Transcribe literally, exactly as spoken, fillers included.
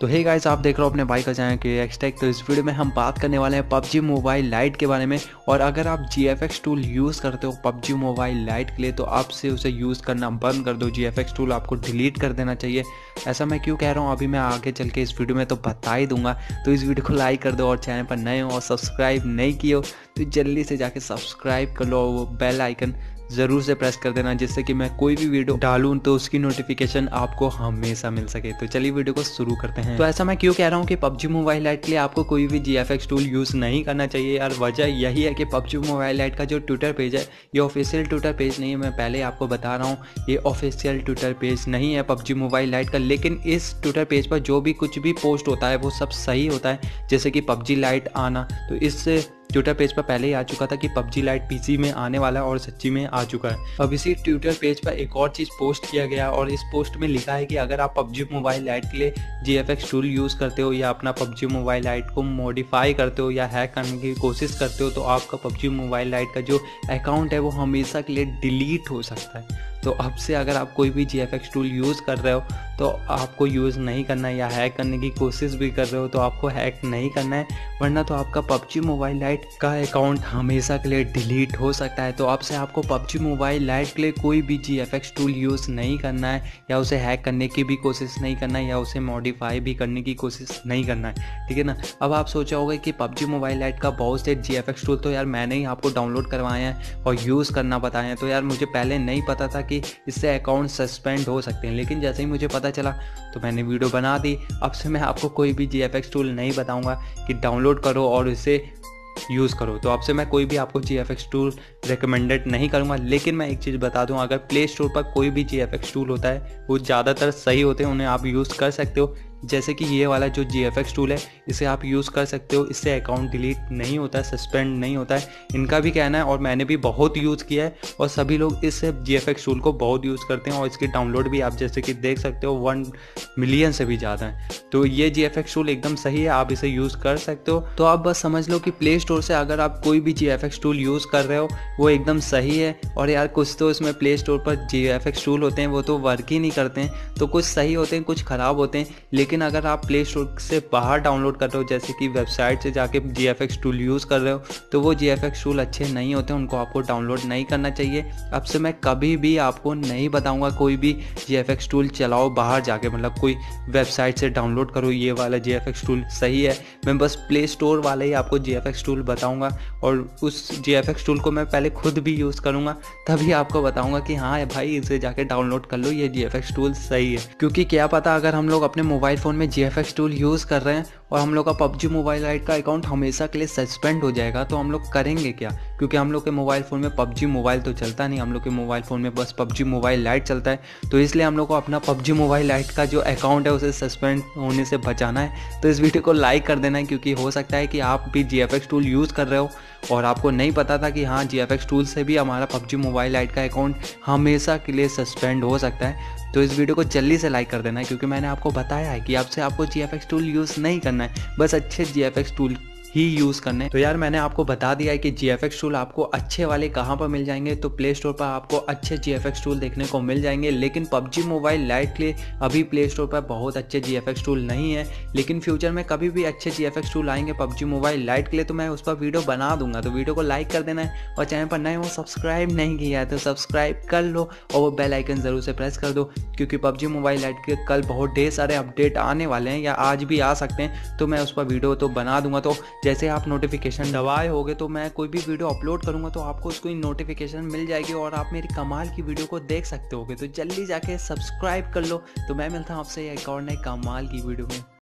तो hey guys, आप देख रहे हो अपने भाई का चैनल जीएफएक्स टेक। तो इस वीडियो में हम बात करने वाले हैं पबजी मोबाइल लाइट के बारे में, और अगर आप जीएफएक्स टूल यूज़ करते हो पबजी मोबाइल लाइट के लिए तो आपसे उसे यूज़ करना बंद कर दो। जीएफएक्स टूल आपको डिलीट कर देना चाहिए। ऐसा मैं क्यों कह रहा हूँ अभी मैं आगे चल के इस वीडियो में तो बता ही दूंगा। तो इस वीडियो को लाइक कर दो, और चैनल पर नए हो और सब्सक्राइब नहीं किए हो तो जल्दी से जाके सब्सक्राइब कर लो, और वो बेल आइकन ज़रूर से प्रेस कर देना, जिससे कि मैं कोई भी वीडियो डालूँ तो उसकी नोटिफिकेशन आपको हमेशा मिल सके। तो चलिए वीडियो को शुरू करते हैं। तो ऐसा मैं क्यों कह रहा हूँ कि पबजी मोबाइल लाइट के लिए आपको कोई भी जीएफएक्स टूल यूज़ नहीं करना चाहिए यार। वजह यही है कि पबजी मोबाइल लाइट का जो ट्विटर पेज है, ये ऑफिशियल ट्विटर पेज नहीं है। मैं पहले आपको बता रहा हूँ, ये ऑफिशियल ट्विटर पेज नहीं है पबजी मोबाइल लाइट का, लेकिन इस ट्विटर पेज पर जो भी कुछ भी पोस्ट होता है वो सब सही होता है। जैसे कि पबजी लाइट आना, तो इससे ट्विटर पेज पर पहले ही आ चुका था कि पबजी लाइट पीसी में आने वाला है, और सच्ची में आ चुका है। अब इसी ट्विटर पेज पर एक और चीज़ पोस्ट किया गया, और इस पोस्ट में लिखा है कि अगर आप पबजी मोबाइल लाइट के लिए जीएफएक्स टूल यूज़ करते हो, या अपना पबजी मोबाइल लाइट को मॉडिफाई करते हो, या हैक करने की कोशिश करते हो, तो आपका पबजी मोबाइल लाइट का जो अकाउंट है वो हमेशा के लिए डिलीट हो सकता है। तो अब से अगर आप कोई भी जीएफएक्स टूल यूज़ कर रहे हो तो आपको यूज़ नहीं करना, या हैक करने की कोशिश भी कर रहे हो तो आपको हैक नहीं करना है, वरना तो आपका पबजी मोबाइल लाइट का अकाउंट हमेशा के लिए डिलीट हो सकता है। तो अब से आपको पबजी मोबाइल लाइट के लिए कोई भी जीएफएक्स टूल यूज़ नहीं करना है, या उसे हैक करने की भी कोशिश नहीं करना है, या उसे मॉडिफाई भी करने की कोशिश नहीं करना है, ठीक है ना। अब आप सोचा होगा कि पबजी मोबाइल लाइट का बहुत से जीएफएक्स टूल तो यार मैंने ही आपको डाउनलोड करवाए हैं और यूज़ करना बताया है, तो यार मुझे पहले नहीं पता था कि इससे अकाउंट सस्पेंड हो सकते हैं, लेकिन जैसे ही मुझे पता चला तो मैंने वीडियो बना दी। अब से मैं आपको कोई भी जीएफएक्स टूल नहीं बताऊंगा कि डाउनलोड करो और इसे यूज़ करो। तो आपसे मैं कोई भी आपको जीएफएक्स टूल रिकमेंडेड नहीं करूंगा, लेकिन मैं एक चीज़ बता दूं, अगर प्ले स्टोर पर कोई भी जीएफएक्स टूल होता है वो ज़्यादातर सही होते हैं, उन्हें आप यूज़ कर सकते हो। जैसे कि ये वाला जो जीएफएक्स टूल है इसे आप यूज़ कर सकते हो, इससे अकाउंट डिलीट नहीं होता है, सस्पेंड नहीं होता है, इनका भी कहना है। और मैंने भी बहुत यूज़ किया है, और सभी लोग इस जीएफएक्स टूल को बहुत यूज़ करते हैं, और इसके डाउनलोड भी आप जैसे कि देख सकते हो वन मिलियन से भी ज़्यादा है। तो ये जीएफएक्स टूल एकदम सही है, आप इसे यूज़ कर सकते हो। तो आप बस समझ लो कि प्ले स्टोर से अगर आप कोई भी जीएफएक्स टूल यूज़ कर रहे हो वो एकदम सही है। और यार कुछ तो इसमें प्ले स्टोर पर जीएफएक्स टूल होते हैं वो तो वर्क ही नहीं करते हैं, तो कुछ सही होते हैं कुछ ख़राब होते हैं। लेकिन अगर आप प्ले स्टोर से बाहर डाउनलोड कर रहे हो, जैसे कि वेबसाइट से जाके जीएफएक्स टूल यूज़ कर रहे हो, तो वो जीएफएक्स टूल अच्छे नहीं होते, उनको आपको डाउनलोड नहीं करना चाहिए। अब से मैं कभी भी आपको नहीं बताऊंगा कोई भी जीएफएक्स टूल चलाओ बाहर जाके, मतलब कोई वेबसाइट से डाउनलोड करो ये वाला जीएफएक्स टूल सही है। मैं बस प्ले स्टोर वाला ही आपको जीएफएक्स टूल बताऊँगा, और उस जीएफएक्स टूल को मैं पहले खुद भी यूज़ करूँगा, तभी आपको बताऊँगा कि हाँ भाई इसे जाके डाउनलोड कर लो, ये जीएफएक्स टूल सही है। क्योंकि क्या पता अगर हम लोग अपने मोबाइल मोबाइल फ़ोन में जीएफएक्स टूल यूज़ कर रहे हैं और हम लोग का पबजी मोबाइल लाइट का अकाउंट हमेशा के लिए सस्पेंड हो जाएगा, तो हम लोग करेंगे क्या? क्योंकि हम लोग के मोबाइल फ़ोन में पबजी मोबाइल तो चलता नहीं, हम लोग के मोबाइल फ़ोन में बस पबजी मोबाइल लाइट चलता है। तो इसलिए हम लोग को अपना पबजी मोबाइल लाइट का जो अकाउंट है उसे सस्पेंड होने से बचाना है। तो इस वीडियो को लाइक कर देना है, क्योंकि हो सकता है कि आप भी जीएफएक्स टूल यूज़ कर रहे हो और आपको नहीं पता था कि हाँ जीएफएक्स टूल से भी हमारा पबजी मोबाइल लाइट का अकाउंट हमेशा के लिए सस्पेंड हो सकता है। तो इस वीडियो को जल्दी से लाइक कर देना है, क्योंकि मैंने आपको बताया है कि आपसे आपको जीएफएक्स टूल यूज़ नहीं करना है, बस अच्छे जीएफएक्स टूल ही यूज़ करने। तो यार मैंने आपको बता दिया है कि जीएफएक्स टूल आपको अच्छे वाले कहाँ पर मिल जाएंगे। तो प्ले स्टोर पर आपको अच्छे जीएफएक्स टूल देखने को मिल जाएंगे, लेकिन पबजी मोबाइल लाइट के लिए अभी प्ले स्टोर पर बहुत अच्छे जीएफएक्स टूल नहीं है। लेकिन फ्यूचर में कभी भी अच्छे जीएफएक्स टूल आएंगे पबजी मोबाइल लाइट के लिए तो मैं उस पर वीडियो बना दूंगा। तो वीडियो को लाइक कर देना है, और चैनल पर नए हो सब्सक्राइब नहीं किया है तो सब्सक्राइब कर लो, और वो बेल आइकन ज़रूर से प्रेस कर दो, क्योंकि पबजी मोबाइल लाइट के कल बहुत ढेर सारे अपडेट आने वाले हैं, या आज भी आ सकते हैं। तो मैं उस पर वीडियो तो बना दूंगा, तो जैसे आप नोटिफिकेशन दबाए होगे तो मैं कोई भी वीडियो अपलोड करूंगा तो आपको उसको नोटिफिकेशन मिल जाएगी, और आप मेरी कमाल की वीडियो को देख सकते होगे। तो जल्दी जाके सब्सक्राइब कर लो। तो मैं मिलता हूँ आपसे एक और नए कमाल की वीडियो में।